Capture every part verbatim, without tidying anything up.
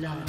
blood.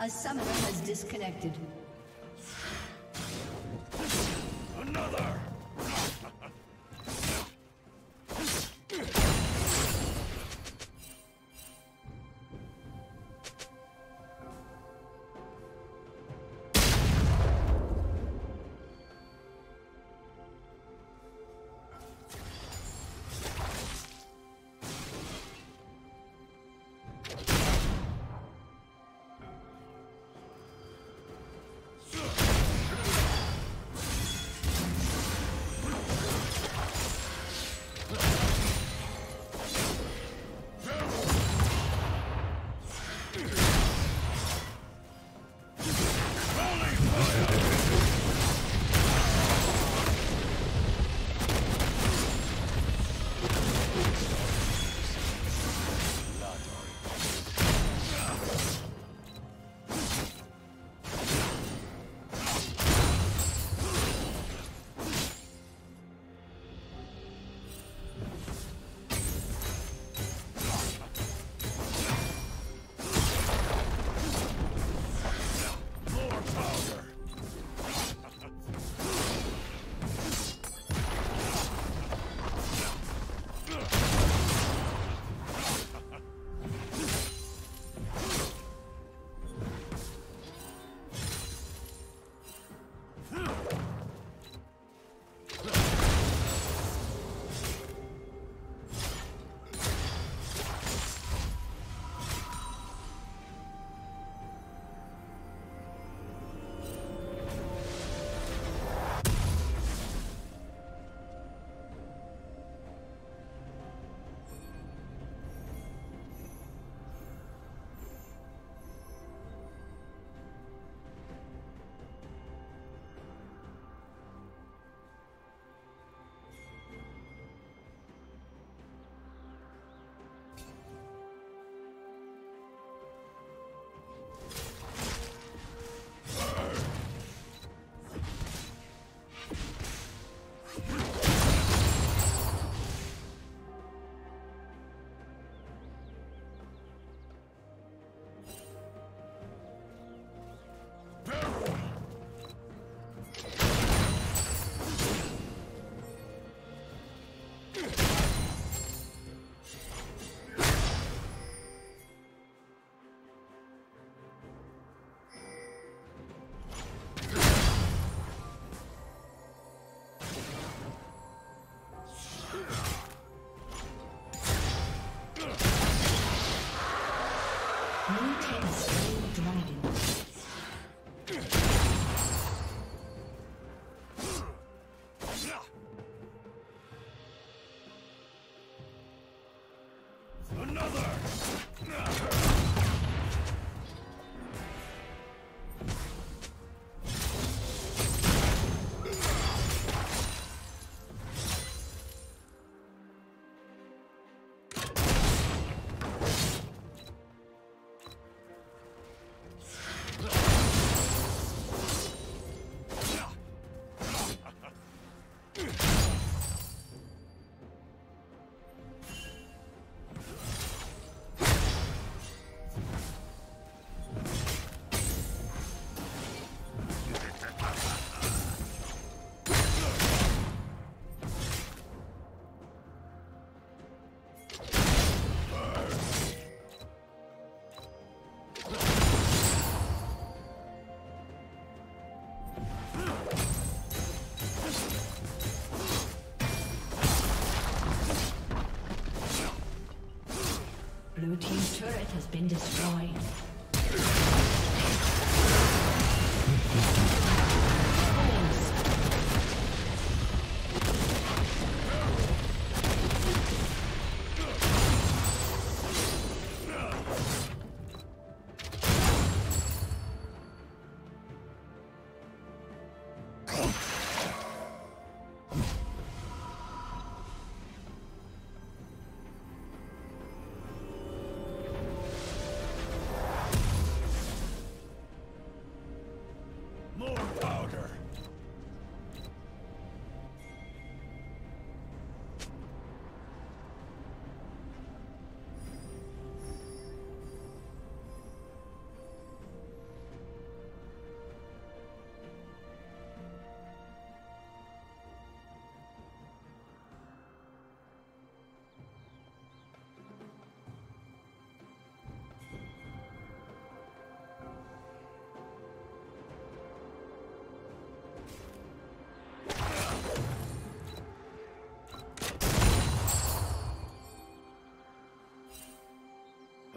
A summoner has disconnected. Another! Blue team's turret has been destroyed.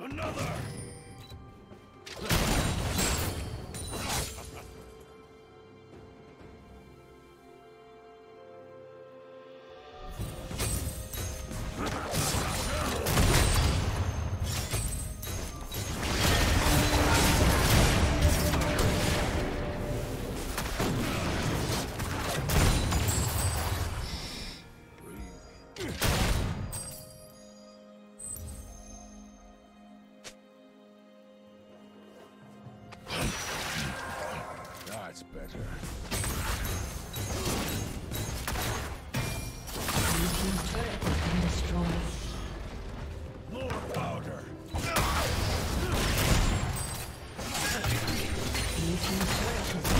Another! That's better. Blue team's turret has been destroyed. More powder. Blue team's turret has been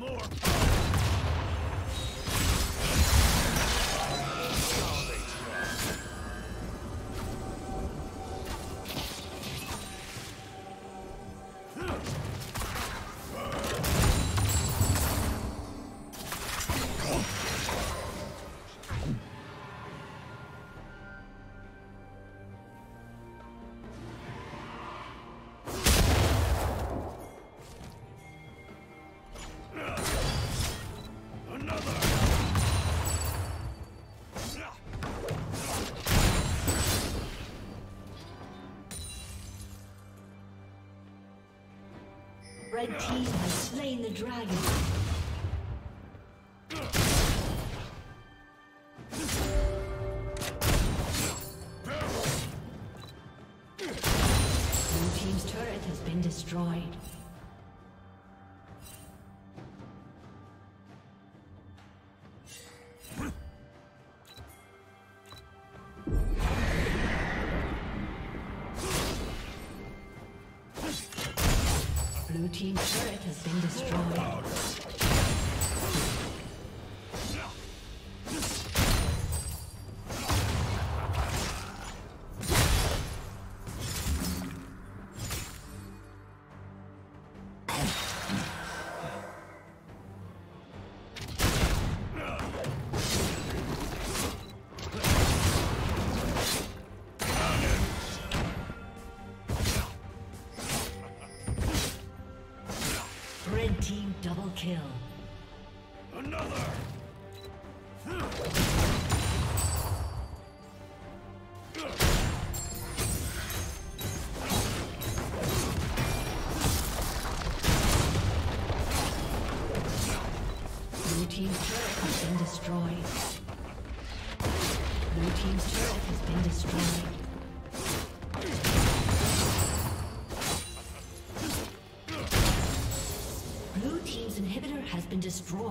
More power. Red team has slain the dragon. Blue team's turret has been destroyed. Blue team's turret has been destroyed. Kill. Another! Blue team's turret has been destroyed. Blue team's turret has been destroyed. Been destroyed.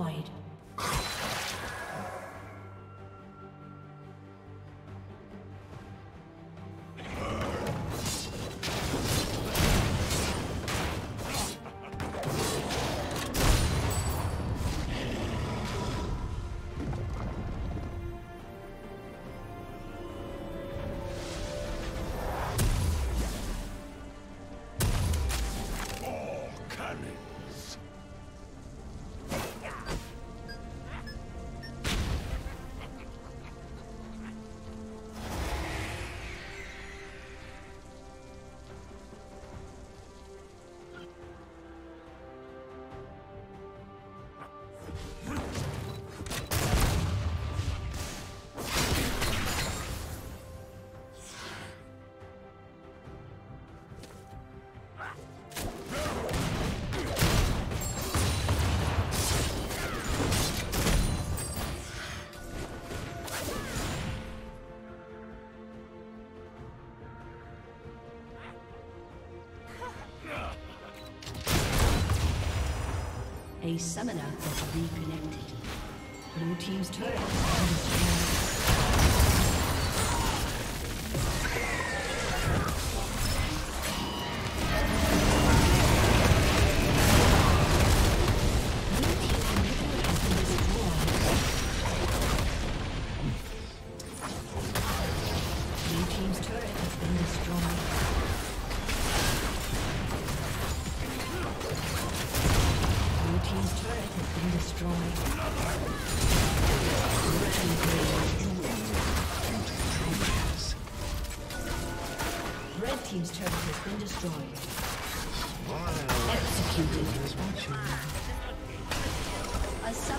A summoner has reconnected. Blue team's turret has been destroyed. Team's turret has been destroyed. Wow. Executed. Executed.